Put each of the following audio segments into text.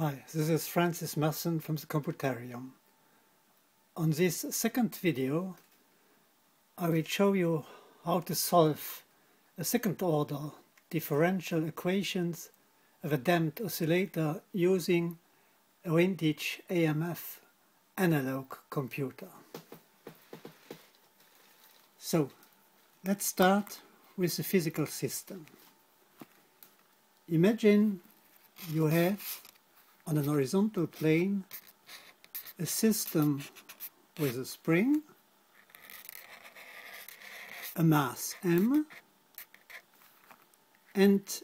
Hi, this is Francis Massen from the Computarium. On this second video I will show you how to solve a second order differential equations of a damped oscillator using a vintage AMF analog computer. So let's start with the physical system. Imagine you have on an horizontal plane a system with a spring, a mass m, and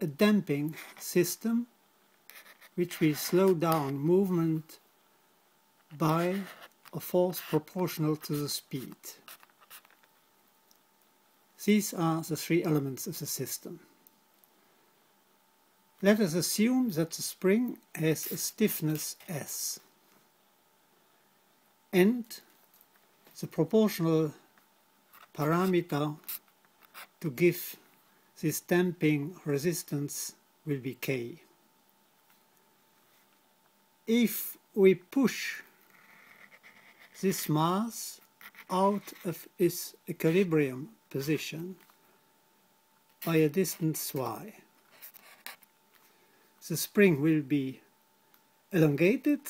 a damping system which will slow down movement by a force proportional to the speed. These are the three elements of the system. Let us assume that the spring has a stiffness S and the proportional parameter to give this damping resistance will be K. If we push this mass out of its equilibrium position by a distance y, the spring will be elongated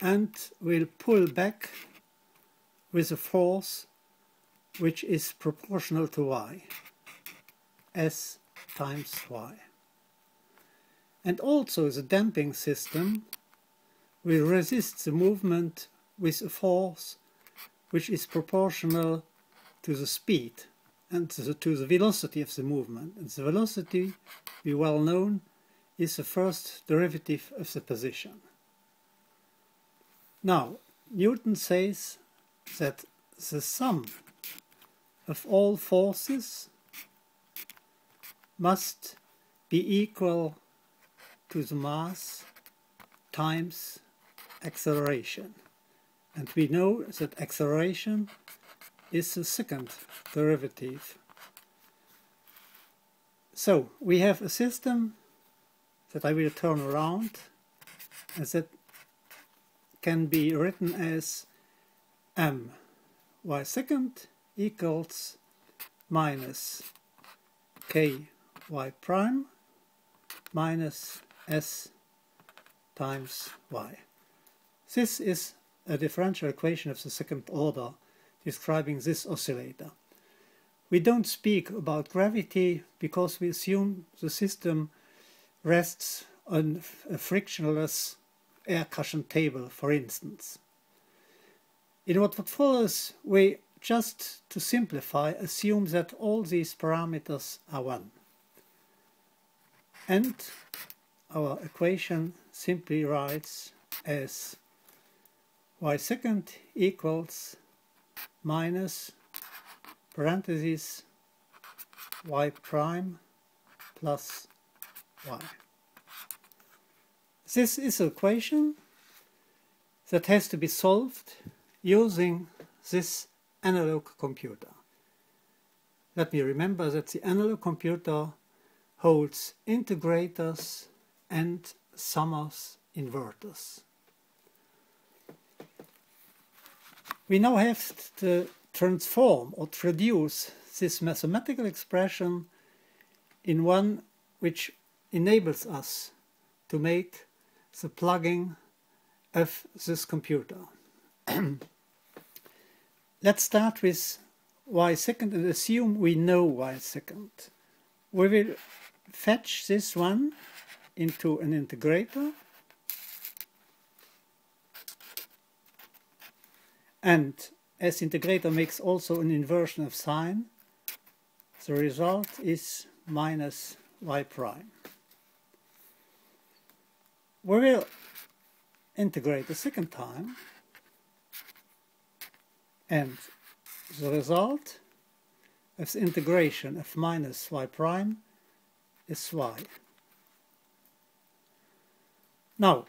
and will pull back with a force which is proportional to y, S times y. And also the damping system will resist the movement with a force which is proportional to the speed and to the velocity of the movement. And the velocity, we well known, is the first derivative of the position. Now, Newton says that the sum of all forces must be equal to the mass times acceleration. And we know that acceleration is the second derivative. So we have a system that I will turn around and that can be written as my second equals minus k y prime minus s times y. This is a differential equation of the second order describing this oscillator. We don't speak about gravity because we assume the system rests on a frictionless air cushion table, for instance. In what follows, we just, to simplify, assume that all these parameters are one. And our equation simply writes as y second equals minus parentheses y prime plus y. This is an equation that has to be solved using this analog computer. Let me remember that the analog computer holds integrators and Summers inverters. We now have to transform or traduce this mathematical expression in one which enables us to make the plugging of this computer. Let's start with y second and assume we know y second. We will fetch this one into an integrator and as integrator makes also an inversion of sign, the result is minus y prime. We will integrate a second time and the result of the integration of minus y prime is y. Now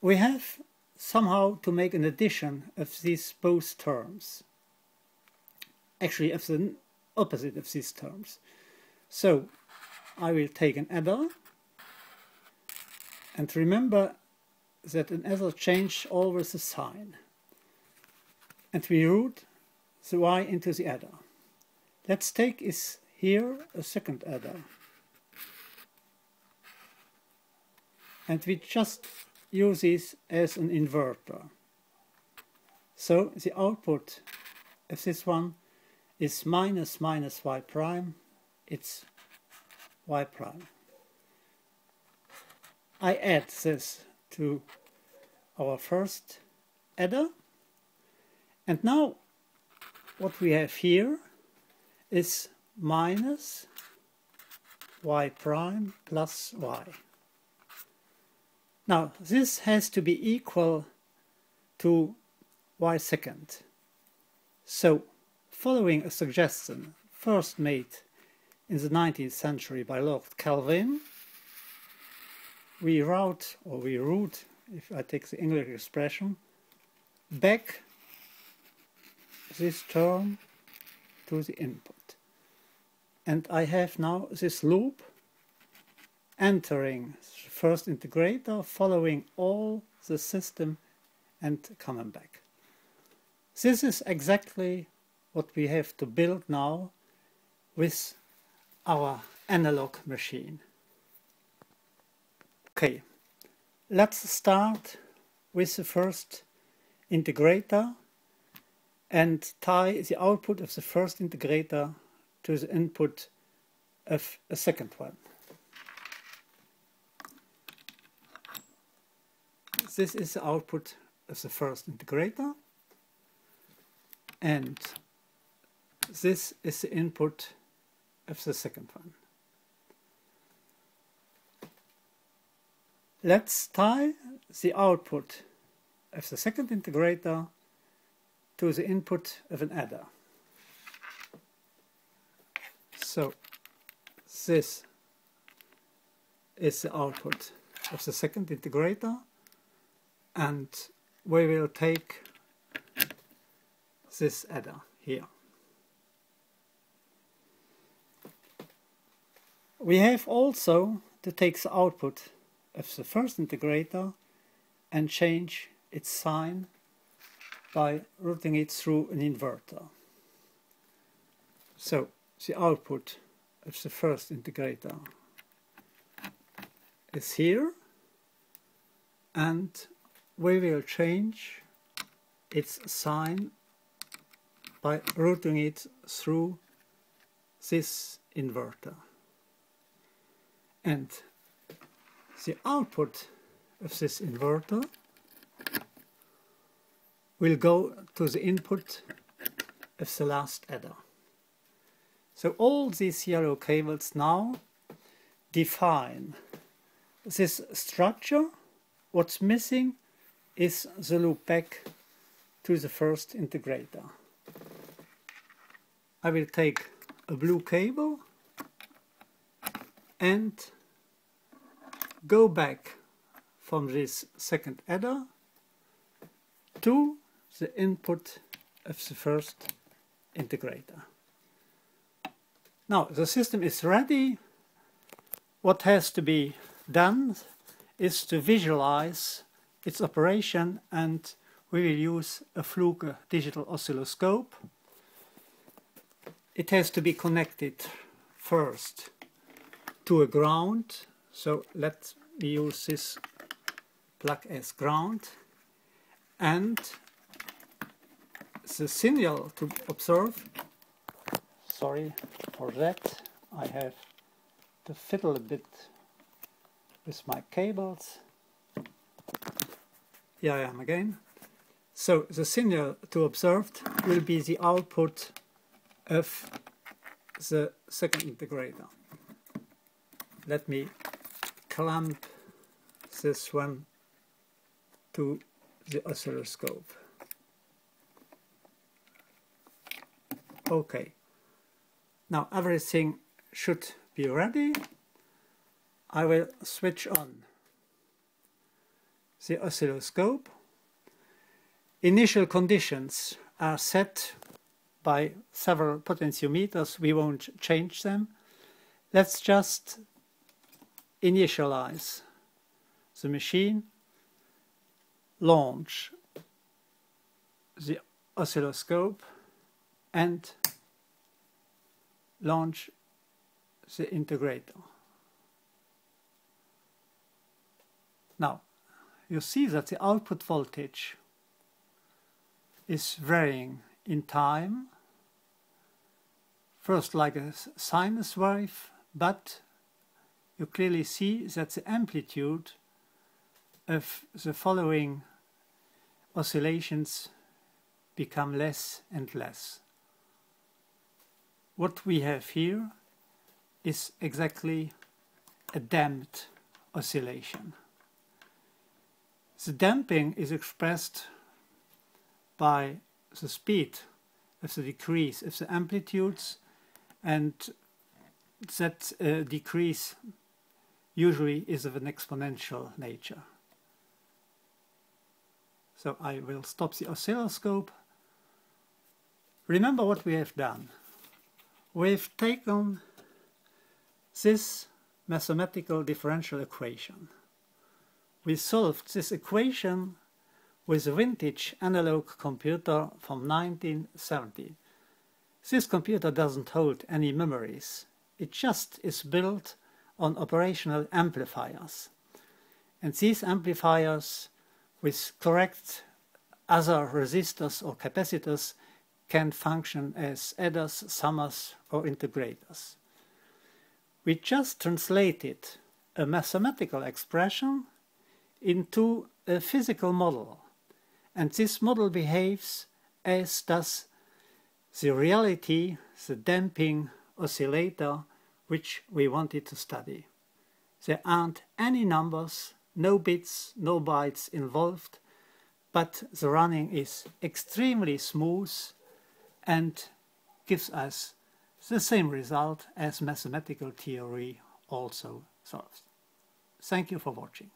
we have somehow to make an addition of these both terms, actually of the opposite of these terms. So I will take an adder And remember that an ever change always a sign. And we root the y into the adder. Let's take is here a second adder. And we just use this as an inverter. So the output of this one is minus y prime, it's y prime. I add this to our first adder, and now what we have here is minus y prime plus y. Now this has to be equal to y second. So following a suggestion first made in the 19th century by Lord Kelvin, we route, if I take the English expression, back this term to the input. And I have now this loop entering the first integrator, following all the system and coming back. This is exactly what we have to build now with our analog machine. Okay, let's start with the first integrator and tie the output of the first integrator to the input of a second one. This is the output of the first integrator, and this is the input of the second one. Let's tie the output of the second integrator to the input of an adder. So this is the output of the second integrator, and we will take this adder here. We have also to take the output of the first integrator and change its sign by routing it through an inverter. So the output of the first integrator is here, and we will change its sign by routing it through this inverter. And the output of this inverter will go to the input of the last adder. So all these yellow cables now define this structure. What's missing is the loop back to the first integrator. I will take a blue cable and go back from this second adder to the input of the first integrator. Now the system is ready. What has to be done is to visualize its operation, and we will use a Fluke digital oscilloscope. It has to be connected first to a ground, so let me use this plug as ground, and the signal to observe, sorry for that, I have to fiddle a bit with my cables. Here I am again. So the signal to observe will be the output of the second integrator. Let me clamp this one to the oscilloscope. Okay, now everything should be ready. I will switch on the oscilloscope. Initial conditions are set by several potentiometers. We won't change them. Let's just initialize the machine, launch the oscilloscope, and launch the integrator. Now, you see that the output voltage is varying in time, first like a sinus wave, but you clearly see that the amplitude of the following oscillations become less and less. What we have here is exactly a damped oscillation. The damping is expressed by the speed of the decrease of the amplitudes, and that decrease usually is of an exponential nature. So I will stop the oscilloscope. Remember what we have done. We've taken this mathematical differential equation. We solved this equation with a vintage analog computer from 1970. This computer doesn't hold any memories. It just is built on operational amplifiers. And these amplifiers, with correct other resistors or capacitors, can function as adders, summers, or integrators. We just translated a mathematical expression into a physical model. And this model behaves as does the reality, the damping oscillator, which we wanted to study. There aren't any numbers, no bits, no bytes involved, but the running is extremely smooth and gives us the same result as mathematical theory also solves. Thank you for watching.